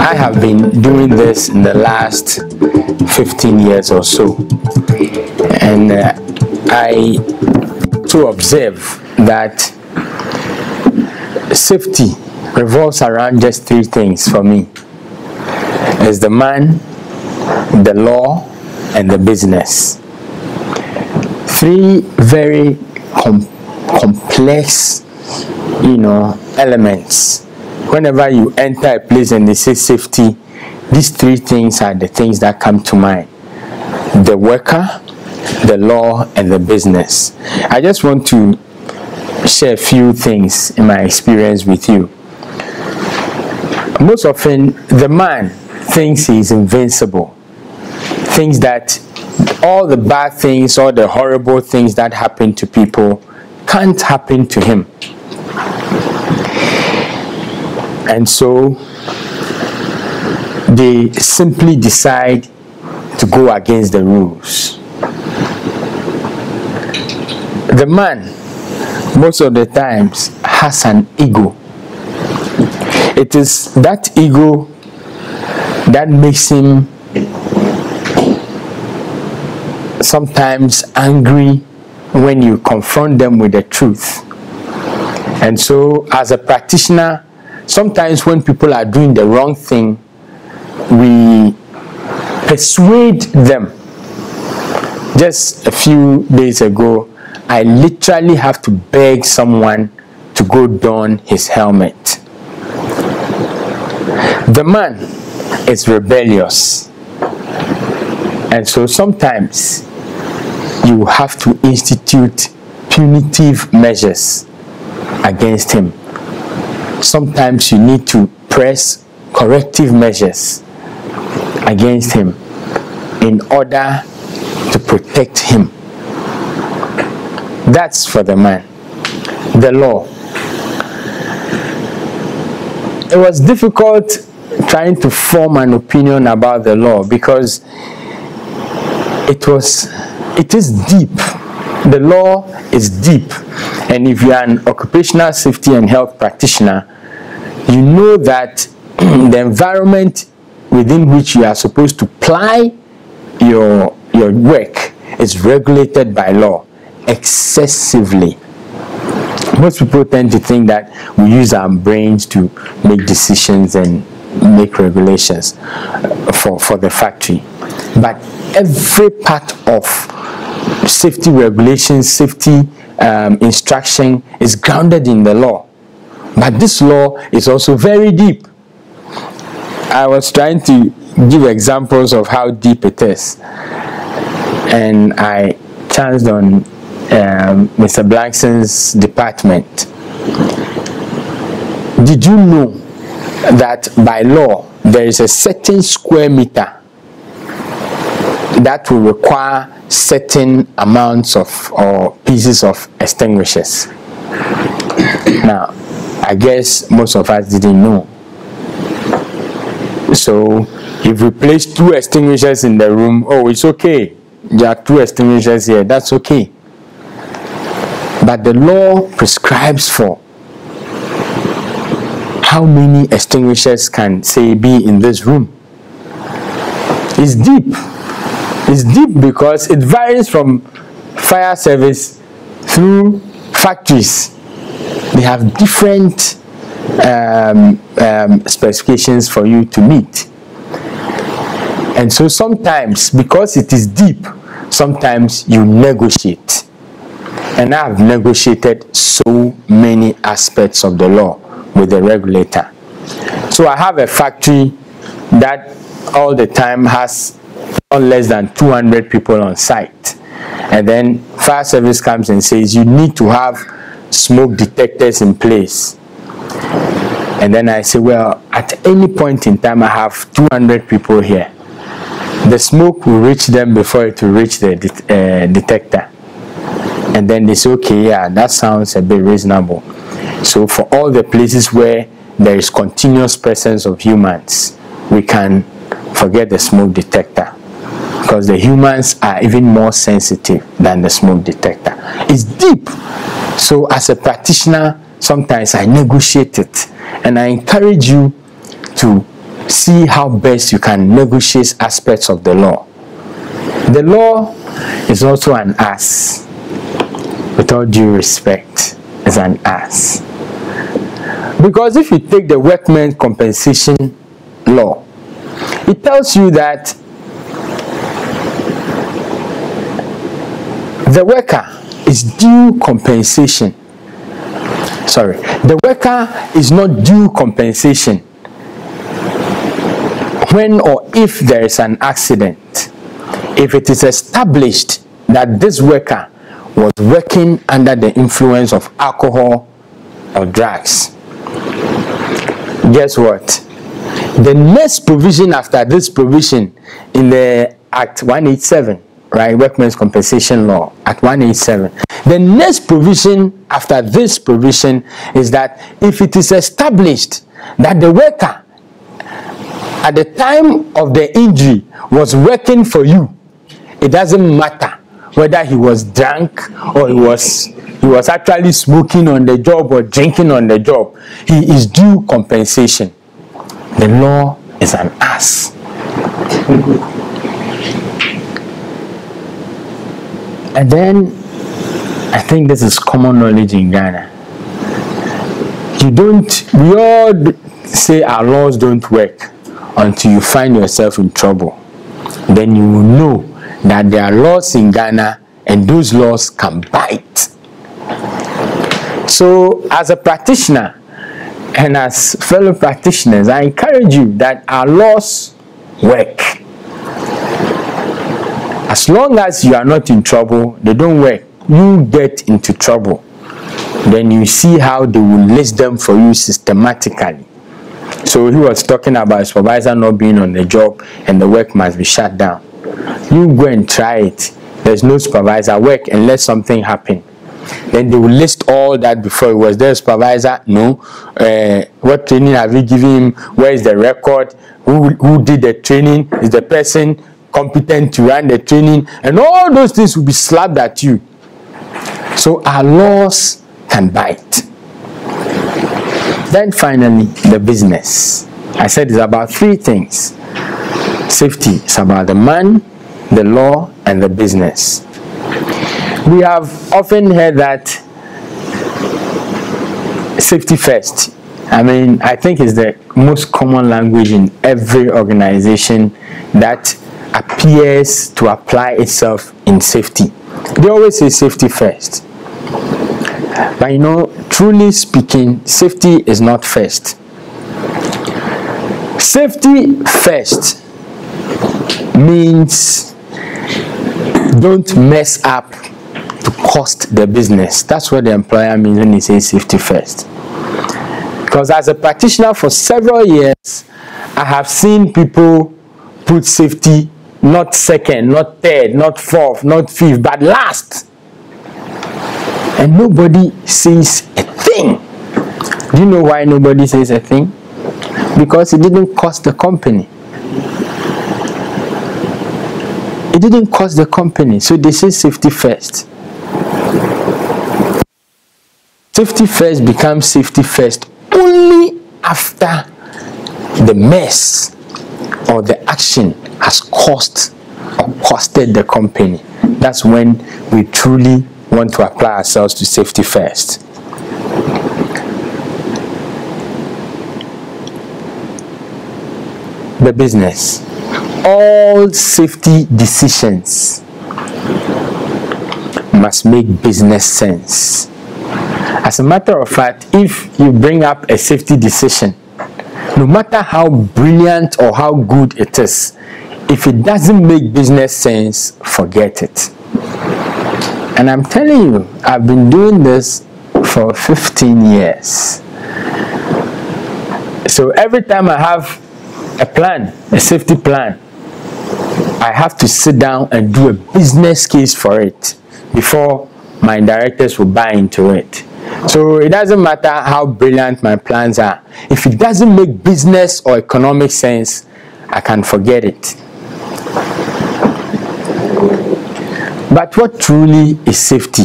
I have been doing this in the last 15 years or so, and I to observe that safety revolves around just three things for me. It's the man, the law, and the business. Three very complex, elements. Whenever you enter a place and they say safety, these three things are the things that come to mind: the worker, the law, and the business. I just want to share a few things in my experience with you. Most often, the man thinks he is invincible, thinks that all the bad things, all the horrible things that happen to people can't happen to him. And so they simply decide to go against the rules. The man, most of the times, has an ego. It is that ego that makes him sometimes angry when you confront them with the truth. And so, as a practitioner, sometimes when people are doing the wrong thing, we persuade them. Just a few days ago, I literally have to beg someone to go don his helmet. The man is rebellious, and so sometimes you have to institute punitive measures against him. Sometimes you need to press corrective measures against him in order to protect him. That's for the man. The law. It was difficult trying to form an opinion about the law because it is deep. The law is deep. And if you are an occupational safety and health practitioner, you know that the environment within which you are supposed to apply your work is regulated by law excessively. Most people tend to think that we use our brains to make decisions and make regulations for the factory. But every part of safety regulations, safety instruction is grounded in the law. But this law is also very deep. I was trying to give examples of how deep it is, and I chanced on Mr. Blankson's department. Did you know that by law there is a certain square meter that will require certain amounts of or pieces of extinguishers? Now, I guess most of us didn't know. So, if we place two extinguishers in the room, oh, it's okay. There are two extinguishers here, that's okay. But the law prescribes for how many extinguishers can, say, be in this room. It's deep. It's deep because it varies from fire service through factories. They have different specifications for you to meet. And so sometimes, because it is deep, sometimes you negotiate. And I've negotiated so many aspects of the law with the regulator. So I have a factory that all the time has not less than 200 people on site, and then fire service comes and says you need to have smoke detectors in place. And then I say, well, at any point in time I have 200 people here. The smoke will reach them before it will reach the detector. And then they say, okay, yeah, that sounds a bit reasonable. So for all the places where there is continuous presence of humans, we can forget the smoke detector, because the humans are even more sensitive than the smoke detector. It's deep. So as a practitioner, sometimes I negotiate it, and I encourage you to see how best you can negotiate aspects of the law. The law is also an ass. With all due respect, it's an ass. Because if you take the workmen's compensation law, it tells you that the worker is due compensation. Sorry, the worker is not due compensation when or if there is an accident, if it is established that this worker was working under the influence of alcohol or drugs. Guess what? The next provision after this provision in the Act 187, right, Workmen's Compensation Law, Act 187. The next provision after this provision is that if it is established that the worker at the time of the injury was working for you, it doesn't matter whether he was drunk or he was actually smoking on the job or drinking on the job, he is due compensation. The law is an ass. And then, I think this is common knowledge in Ghana. We all say our laws don't work until you find yourself in trouble. Then you will know that there are laws in Ghana and those laws can bite. So, as a practitioner and as fellow practitioners, I encourage you that our laws work. As long as you are not in trouble, they don't work. You get into trouble. Then you see how they will list them for you systematically. So he was talking about supervisor not being on the job and the work must be shut down. You go and try it. There's no supervisor work unless something happen. Then they will list all that before. Was there a supervisor? No. What training have you given him? Where is the record? Who did the training? Is the person competent to run the training? And all those things will be slapped at you. So our laws can bite. Then finally, the business. I said it's about three things. Safety is about the man, the law, and the business. We have often heard that safety first. I mean, I think it's the most common language in every organization that appears to apply itself in safety. They always say safety first. But you know, truly speaking, safety is not first. Safety first means don't mess up to cost the business. That's what the employer means when he says safety first. Because as a practitioner for several years, I have seen people put safety not second, not third, not fourth, not fifth, but last. And nobody says a thing. Do you know why nobody says a thing? Because it didn't cost the company. It didn't cost the company, so they say safety first. Safety first becomes safety first only after the mess or the action has cost or costed the company. That's when we truly want to apply ourselves to safety first. The business. All safety decisions must make business sense. As a matter of fact, if you bring up a safety decision, no matter how brilliant or how good it is, if it doesn't make business sense, forget it. And I'm telling you, I've been doing this for 15 years. So every time I have a plan, a safety plan, I have to sit down and do a business case for it before my directors will buy into it. So it doesn't matter how brilliant my plans are. If it doesn't make business or economic sense, I can forget it. But what truly is safety?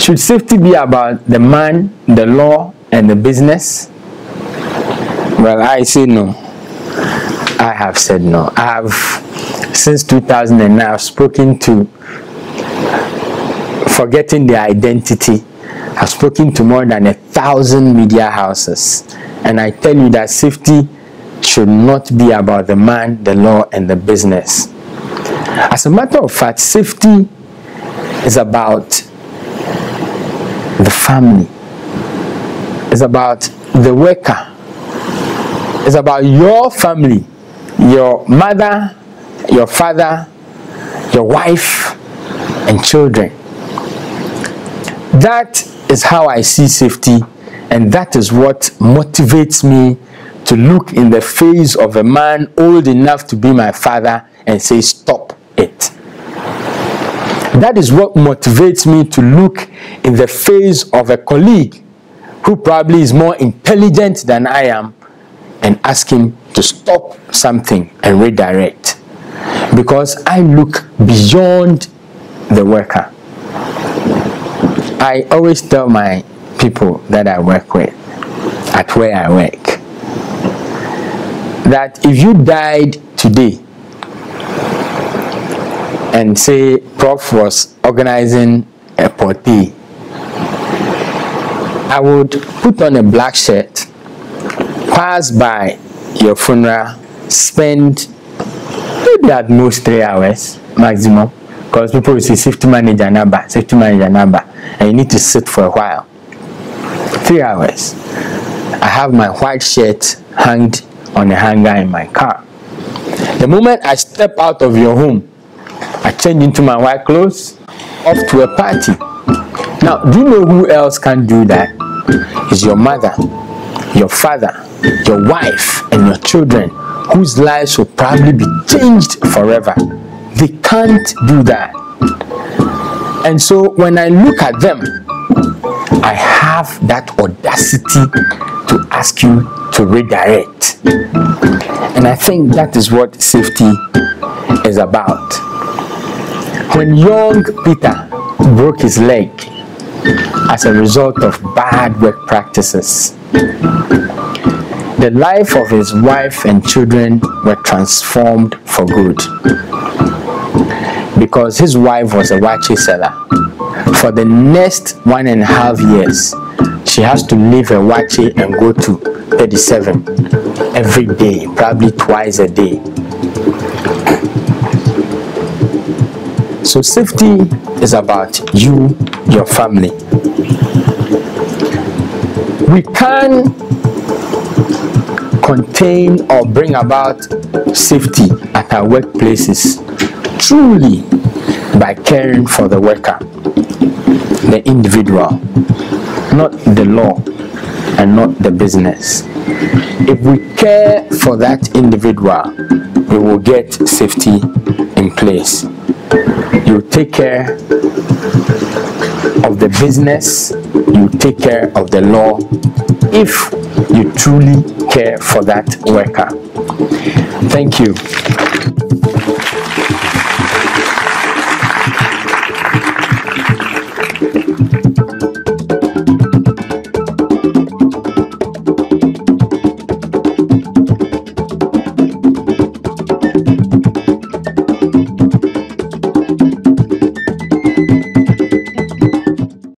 Should safety be about the man, the law, and the business? Well, I say no. I have said no. I have, since 2009, I've spoken to forgetting their identity. I've spoken to more than 1,000 media houses, and I tell you that safety should not be about the man, the law, and the business. As a matter of fact, safety is about the family. It's about the worker. It's about your family, your mother, your father, your wife, and children. That is how I see safety, and that is what motivates me to look in the face of a man old enough to be my father and say, stop it. That is what motivates me to look in the face of a colleague who probably is more intelligent than I am and ask him to stop something and redirect. Because I look beyond the worker. I always tell my people that I work with, at where I work, that if you died today and say Prof was organizing a party, I would put on a black shirt, pass by your funeral, spend maybe at most 3 hours maximum, because people will say safety manager number, and you need to sit for a while. 3 hours. I have my white shirt hanged on a hanger in my car. The moment I step out of your home, I change into my white clothes, off to a party. Now, do you know who else can do that? It's your mother, your father, your wife, and your children, whose lives will probably be changed forever. They can't do that. And so when I look at them, I have that audacity to ask you to redirect. And I think that is what safety is about. When young Peter broke his leg as a result of bad work practices, the life of his wife and children were transformed for good, because his wife was a wache seller. For the next 1.5 years, she has to leave a wache and go to 37 every day, probably twice a day. So safety is about you, your family. We can contain or bring about safety at our workplaces truly by caring for the worker, the individual, not the law and not the business. If we care for that individual, we will get safety in place. You take care of the business, you take care of the law, if you truly care for that worker. Thank you.